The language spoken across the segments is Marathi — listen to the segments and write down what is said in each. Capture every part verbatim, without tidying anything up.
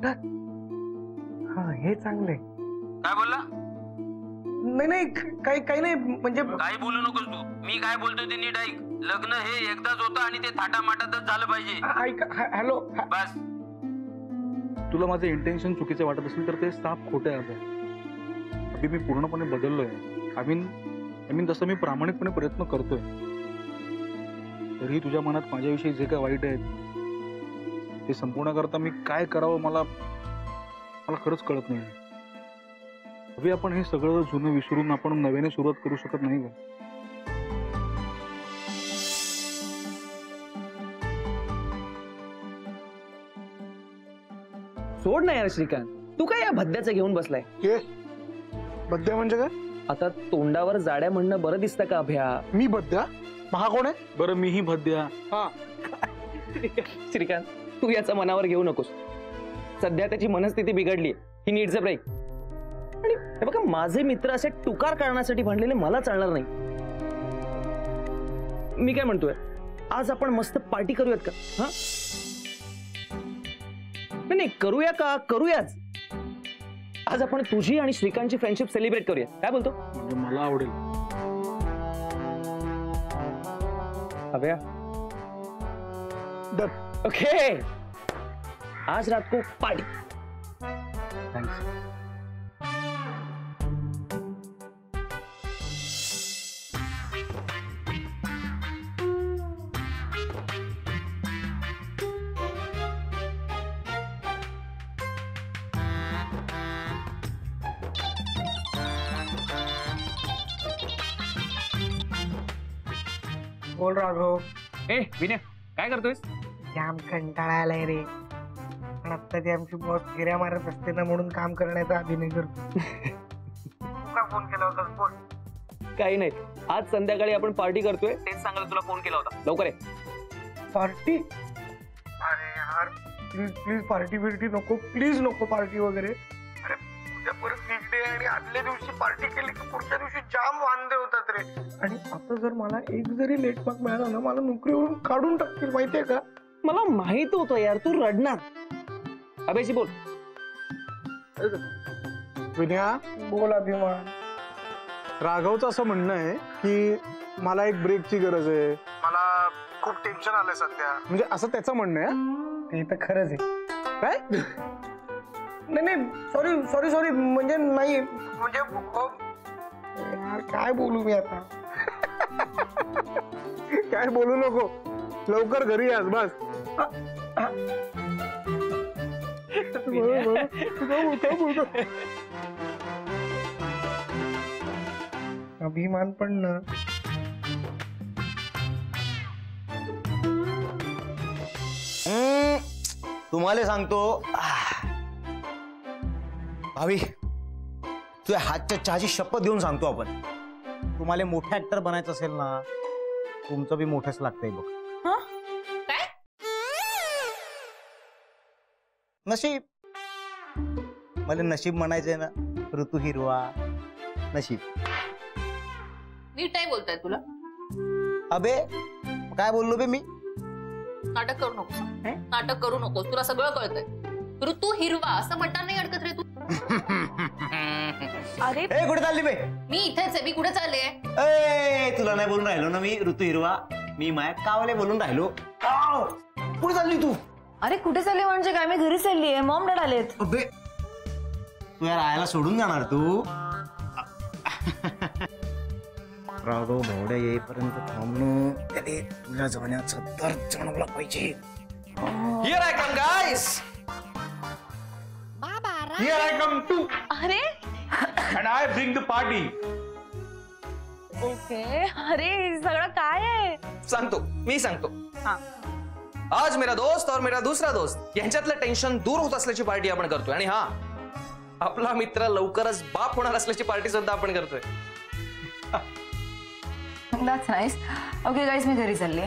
वाटतात. हा हे चांगले. काय बोलला? नाही नाही काही काही नाही, म्हणजे काही बोलू नकोस तू. मी काय बोलतोय ते नीट ऐक. लग्न हे एकदाच होतं आणि ते थाटामाटातच झालं पाहिजे. ऐक हॅलो बस. तुला माझं इंटेन्शन चुकीचं वाटत असेल तर ते साफ खोटे आहे. अभी मी पूर्णपणे बदललोय. आय मीन आय मीन जसं मी प्रामाणिकपणे प्रयत्न करतोय तरी तुझ्या मनात माझ्याविषयी जे काय वाईट आहे ते संपूर्ण करता मी काय करावं मला मला खरंच कळत नाही. अभी आपण हे सगळं जुनं विसरून आपण नव्याने सुरुवात करू शकत नाही का? सोड ना यार श्रीकांत, तू काय या भद्द्याचं घेऊन बसलाय? बद्या म्हणजे काय? आता तोंडावर जाड्या म्हणणं बरं दिसतं का अभ्या? मी बद्या? महा कोण आहे? बरं मीही बद्या. हा श्रीकांत तू याचा मनावर घेऊ नकोस. सध्या त्याची मनस्थिती बिघडली. He needs a break. आणि हे बघा माझे मित्र असे टुकार करण्यासाठी भांडलेले मला चालणार नाही. मी काय म्हणतोय आज आपण मस्त पार्टी करूयात का? हा नाही करूया का? करूयाच. आज आपण तुझी आणि श्रीकांतची फ्रेंडशिप सेलिब्रेट करूया. काय बोलतो? मला आवडेल. अभ्या डन. ओके आज रात को पार्टी. थँक्स. बोल राघव. ए विनय काय करतोय? जाम कंटाळा आलाय रे. पण आता ते आमची बॉस फेऱ्या मारत असते ना म्हणून काम करण्याचा अभिनय करतो. का फोन केला होता? बोल. काही नाही आज संध्याकाळी आपण पार्टी करतोय तेच सांगायला तुला फोन केला होता. लवकर ये. पार्टी? अरे यार प्लीज प्लीज पार्टी बिर्टी नको. प्लीज नको पार्टी वगैरे. अरे उद्या परत वीक डे आणि आदल्या दिवशी पार्टी केली की पुढच्या दिवशी जाम वांदे होतात रे. आणि आता जर मला एक जरी लेट मार्क मिळाला ना मला नोकरीवरून काढून टाकतील माहितीये का? मला माहित होतं यार तू रडणार. अभ्याशी बोल. विनया बोल. अभिमान राघवचं असं म्हणणं आहे की मला एक ब्रेकची गरज आहे. मला खूप टेन्शन आलंय सध्या. म्हणजे असं त्याचं म्हणणं आहे. ते तर खरंच आहे. काय नाही नाही सॉरी सॉरी सॉरी म्हणजे नाही म्हणजे यार काय बोलू मी आता? काय बोलू नको. लवकर घरी यास बस. अभिमान पण ना तुम्हाला सांगतो भावी तुझ्या हातच्या चहाची शपथ घेऊन सांगतो आपण तुम्हाला मोठा ऍक्टर बनायचं असेल ना तुमचं बी मोठंच लागतंय बघ. काय नशीब? मला नशीब म्हणायचंय ना. ऋतू हिरवा नशीब. नीट काय बोलताय तुला? अबे काय बोललो बे मी? नाटक करू नकोस. नाटक करू नकोस. तुला सगळं कळतंय. ऋतू हिरवा असं म्हणता नाही अडकत रे तू. अरे कुठे चालली बे? मी इथेच आहे. मी कुठे चालले? तुला नाही बोलून राहिलो ना मी ऋतू हिरवा. मी माया कावले बोलून राहिलो. कुठे चालली तू? अरे कुठे चालली म्हणजे काय? मी घरी चालली आहे. मॉम डॅड आलेत. तू यार आयला सोडून जाणार तू? राघव भावड्या येईपर्यंत थांबणं त्याने तुला जाण्याचा दर्द जाणवला पाहिजे. Here I come guys. Here I come too. अरे and I bring the party. Okay अरे सगळं काय आहे? सांगतो मी सांगतो. आज मेरा दोस्त और मेरा दूसरा दोस्त यांच्यातलं टेन्शन दूर होत असल्याची पार्टी आपण करतोय. आणि हा आपला मित्र लवकरच बाप होणार असल्याची पार्टी सुद्धा आपण करतोय. That's nice. Okay guys मी घरी चालली.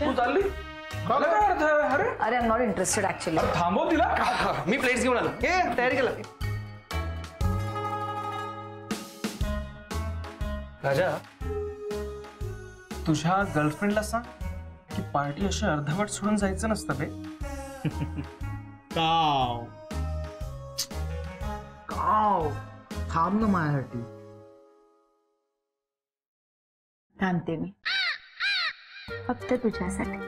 तू चालली? अरे अरे I'm not interested actually. थांबव तिला. मी प्लेट्स घेऊन आलो. हे तयारी केला. राजा तुझ्या गर्लफ्रेंडला सांग की पार्टी अशी अर्धवट सोडून जायचं नसतं बे. काव वाव, थांब ना माझ्यासाठी. थांबते मी फक्त तुझ्यासाठी.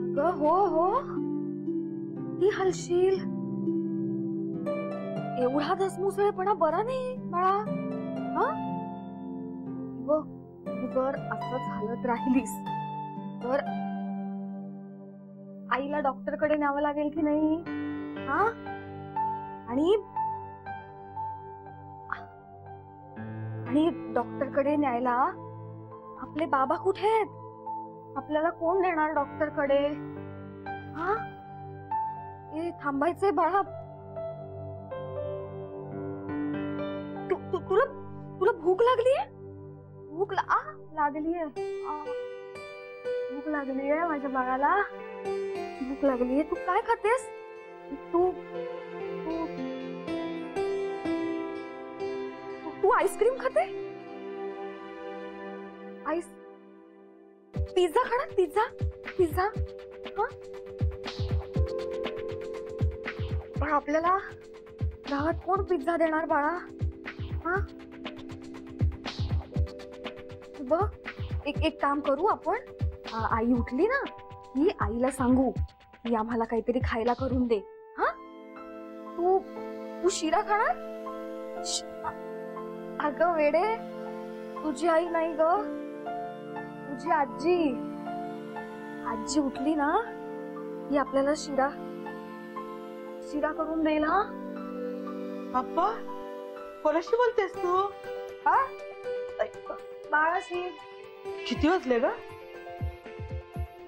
अगं हो हो, ती हलशील. एवढा धसमुसळेपणा बरा नाही बाळा. हा व जर असंच हलत राहिलीस तर आईला डॉक्टर कडे न्यावं लागेल की नाही. हा आणि आणि डॉक्टर कडे न्यायला आपले बाबा कुठे आहेत? आपल्याला कोण देणार डॉक्टर कडे? हा ए थांबायचंय बाळा. तु, तु, तुला तुला भूक लागलीये? भूक ला, आ, लागलीये आ, भूक लागलीये माझ्या बाळाला. भूक लागलीये. तू काय खातेस? तू तू तू आईस्क्रीम खाते? आईस पिझ्झा खाणार? पिझ्झा पिझ्झा हा. पण आपल्याला गावात कोण पिझ्झा देणार बाळा? हा बघ, एक एक काम करू आपण. आई उठली ना की आईला सांगू की आम्हाला काहीतरी खायला करून दे. हा तू तू शिरा खाणार? अगं वेडे, तुझी आई नाही ग, तुझी आजी. आजी उठली ना ही आपल्याला शिरा शिरा करून देईल. हा बाप्पा, कोणाशी बोलतेस तू? हा बाळाशी. किती वाजले ग?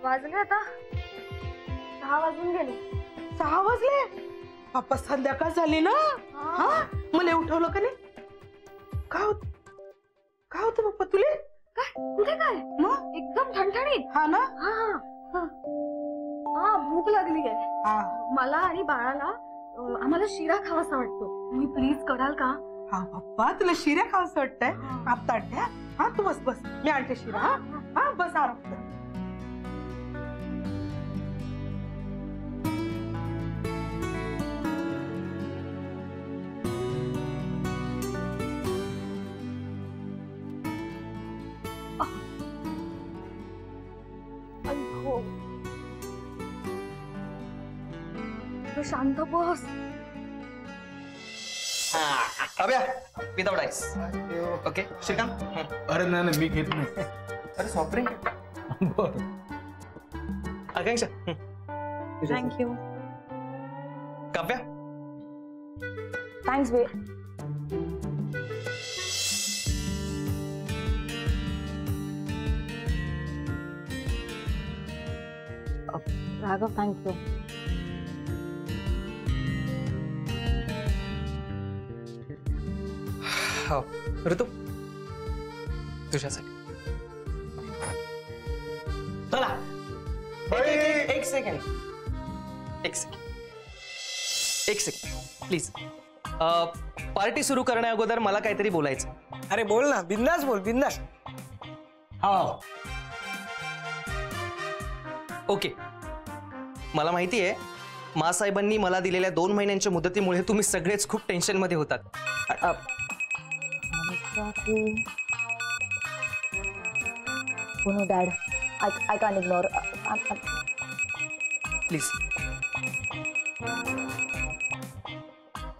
वाजले आता सहा वाजून गेले. सहा वाजले बाप्पा, संध्याकाळ झाली ना. हा मला उठवलं का नाही? काय होत काय होत बाप्पा तुला? कुठे काय मग एकदम ठणठणीत. हा ना हा हा हा भूक लागली आहे मला आणि बाळाला. आम्हाला शिरा खावासा वाटतो. तुम्ही प्लीज कराल का? हा बाप्पा, तुला शिरा खावासा वाटतंय? आप ताट्या. हा तू बस बस, मी आणते शिरा. हा हा बस आराम. शांत बस. Abhya without ice. Okay Shrikant. अरे नाही नाही, मी घेत नाही. अरे सॉफ्ट ड्रिंक. बर आकांक्षा, थँक्यू. काव्या थँक्स. वे राघव थँक्यू. हा ऋतू, तुझ्यासाठी. चला एक सेकंड एक सेकंड एक सेकंड प्लीज. पार्टी सुरू करण्या अगोदर मला काहीतरी बोलायचं. अरे बोल ना, बिंदास बोल, बिंदास. हा ओके, मला माहिती आहे मासाहेबांनी मला दिलेल्या दोन महिन्यांच्या मुदतीमुळे तुम्ही सगळेच खूप टेन्शनमध्ये होतात. Oh no, Dad. I I can't ignore. I'm, I'm... Please.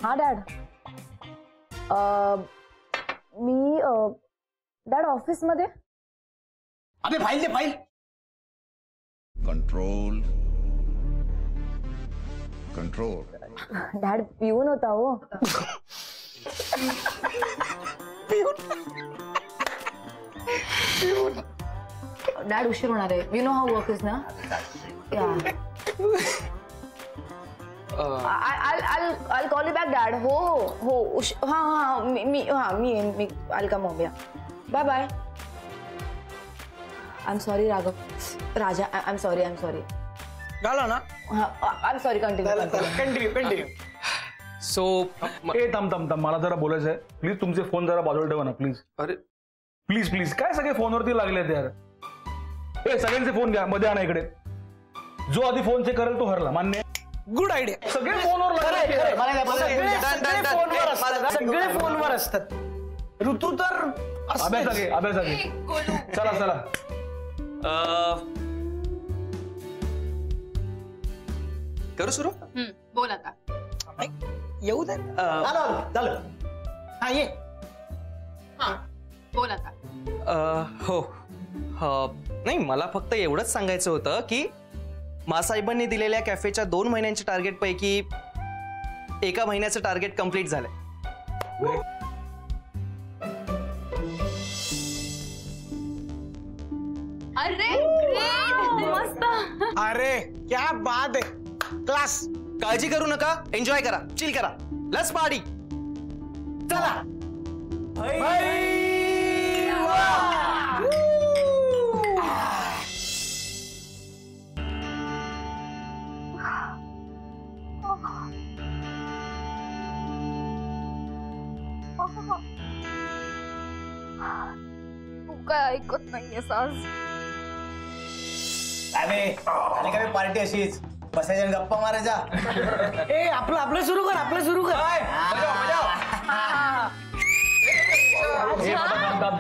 हाँ Dad. मी Dad ऑफिस मध्ये. अबे फाइल दे फाइल. Control. Control. Dad पिऊन होता हो. डॅड उशीर होणार आहे. You know how work is ना. I call you back dad. हो हो हो हा हा मी हा मी मी आल का मग. Bye bye. I am sorry Raghav. राजा I am sorry. I am sorry झाला ना. I am sorry. Continue continue continue. So ए थांब थांब थांब मला जरा बोलायचं आहे. प्लीज तुमचे फोन जरा बाजूला ठेवा ना प्लीज. अरे प्लीज प्लीज काय सगळे फोनवरती लागलेत यार. ए सगळ्यांचे फोन घ्या मध्ये आणा इकडे. जो आधी फोन चेक करेल तो हरला. मान्य. Good idea. सगळे फोनवर लागले. सगळे फोनवर असतात. ऋतू तर अभ्यास आगे अभ्यास आगे. चला चला करू सुरू. बोल आता येऊ दे. झालं हा ये हा बोल आता. हो नाही मला फक्त एवढंच सांगायचं होतं की मासाहेबांनी दिलेल्या कॅफेच्या दोन महिन्यांच्या टार्गेटपैकी एका महिन्याचं टार्गेट कंप्लीट झालंय. अरे मस्त. अरे क्या बात है. क्लास. काळजी करू नका. एन्जॉय करा. चिल करा. Let's party. चला. तू काय ऐकत नाहीये सास. अरे पार्टी अशीच बसायचं गप्पा मारायचा. ए आपलं आपलं सुरू कर. आपलं सुरू कर.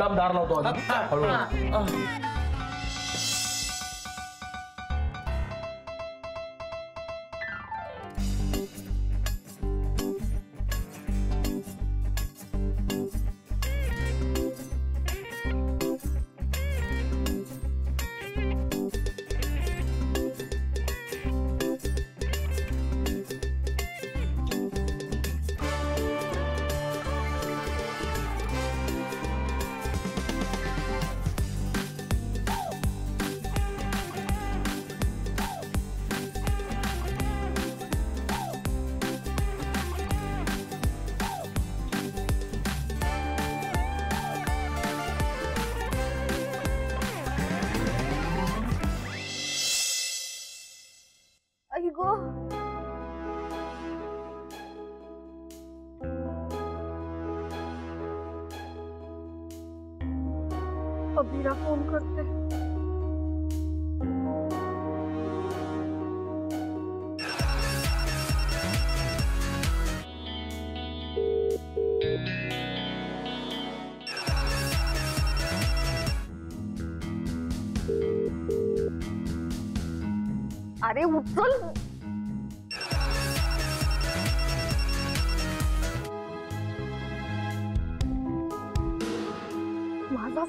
दाबदार लावतो. अबीरा फोन करते. अरे उचल.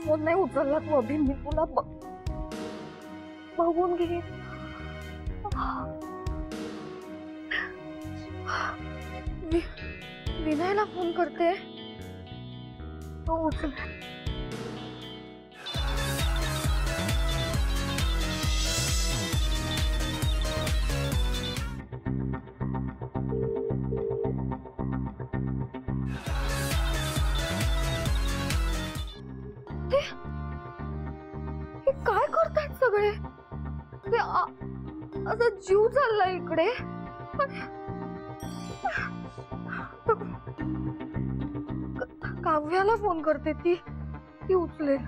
फोन नाही उचलला तू अभि मी तुला बघून घे. विनयला फोन करते तो उचल. असा जीव चालला इकडे. काव्याला फोन करते ती ती उचलेल.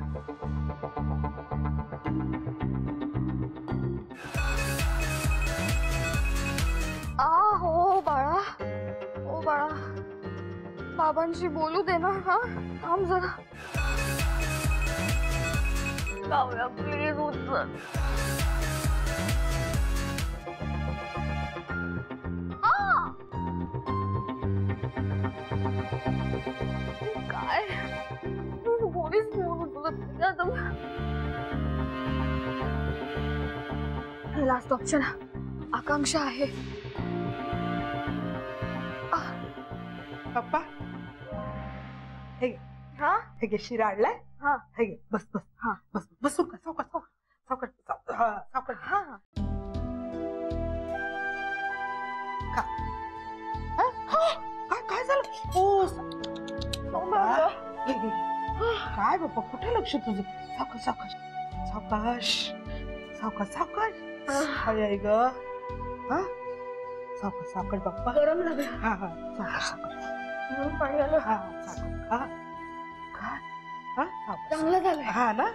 आ हो बाळा. ओ बाळा बाबांशी बोलू दे ना. हा थांब जरा. काव्या प्लीज उचल. लास्ट ऑप्शन आकांक्षा आहे. पप्पा हे हा हे घे शिरा आणलाय. हा हे घे. बस बस. हा बस बस. सावकाश सावकाश सावकाश सावकाश. हा सावकाश. हा काय काय झालं. ओ काय बाप्पा कुठे लक्ष तुझं. सावकाश सावकाश सावकाश सावकाश सावकाश. हाय ग. हा साखर साखर पप्पा गरम लग रहा। हाँ हाँ साखर साखर पाणी आलं। हाँ साखर खा खा। हा साखर चांगलं झालं। हा ना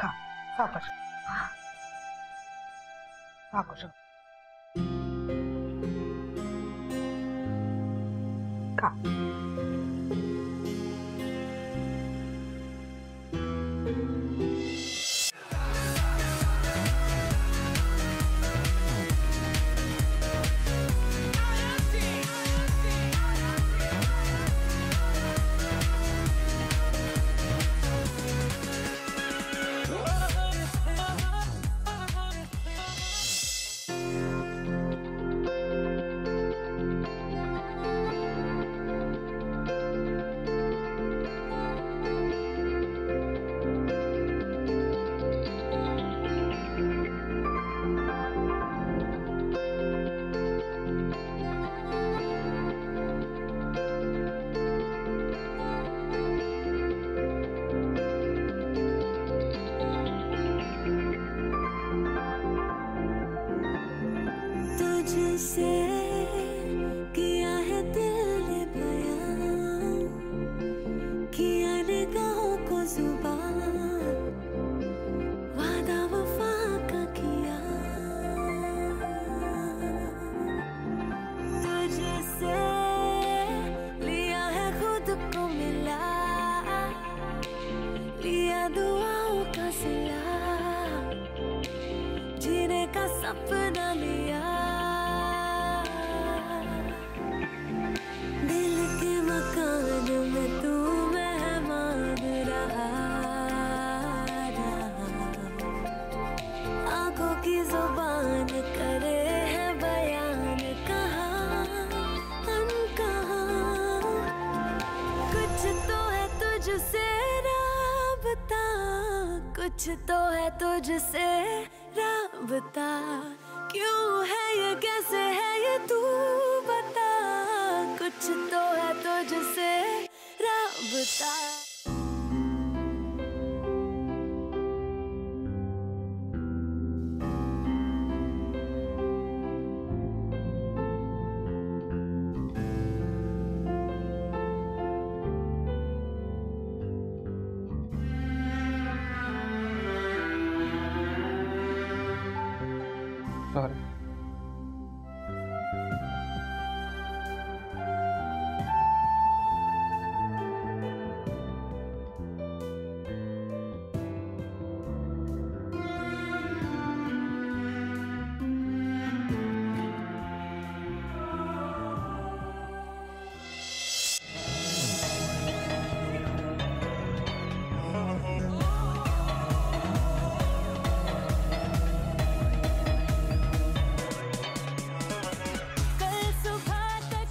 खा साखर साखर खा। कुछ तो है तुझसे राबता, क्यों है ये कैसे है ये तू बता। कुछ तो है तुझसे राबता।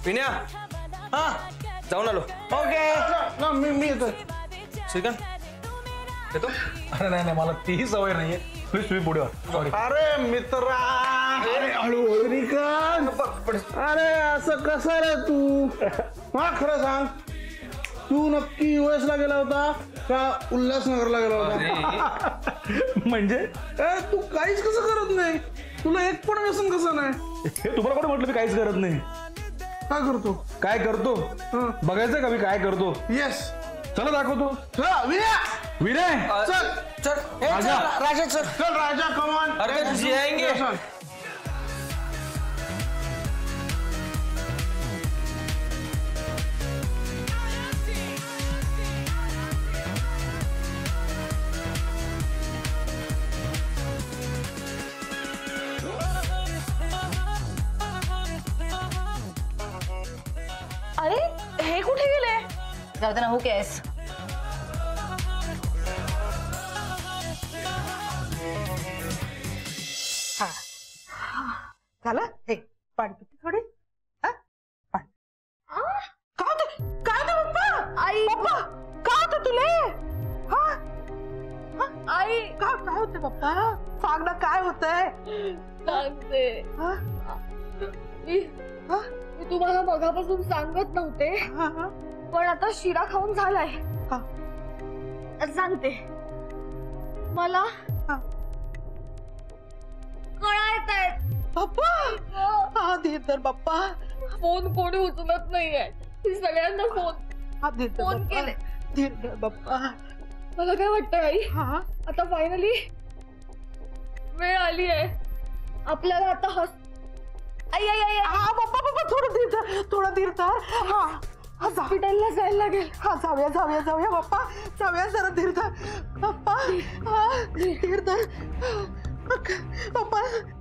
विनया, हाँ जाऊन आलो। ओके ना मी मी येतो श्रीकांत येतो। अरे नाही नाही मला तीही सवय नाहीये, प्लीज तुम्ही पुढे व्हा। सॉरी अरे मित्रा अरे हळू श्रीकांत। अरे असं कसं रे तू, मला खरं सांग तू नक्की युएस ला गेला होता का उल्हासनगरला गेला होता? म्हणजे तू काहीच कसं करत नाही, तुला एक पण व्यसन कसं नाही? तुम्हाला कोणी म्हटलं मी काहीच करत नाही? काय करतो काय करतो बघायचं का मी काय करतो? येस चला दाखवतो। विनय चल चल राजा चल चल राजा कमान। अरे जी आएंगे जाऊदे ना। हो केस हा चला हे पाणी पिते थोडे। हा पाणी काय होत काय होत पप्पा आई पप्पा काय होत तुले? हा आई काय काय होत पप्पा सांग ना काय होतंय? सांगते हा मी तुम्हाला मगापासून सांगत नव्हते पण आता शिरा खाऊन झालाय। सांगते मला कळायत पप्पा, आधी तर पप्पा फोन कोणी उचलत नाहीये, सगळ्यांना फोन आधी फोन केले धीर बाप्पा. मला काय वाटतं आई, हा आता फायनली वेळ आली आहे आपल्याला आता हस. आई आई आई हा बाप्पा बाप्पा थोडं धीर थोडं धीर धर. हा हॉस्पिटलला जायला लागेल. हा जाऊया जाऊया जाऊया बाप्पा, जाऊया जरा धीर धर बाप्पा. हा धीर धर बाप्पा.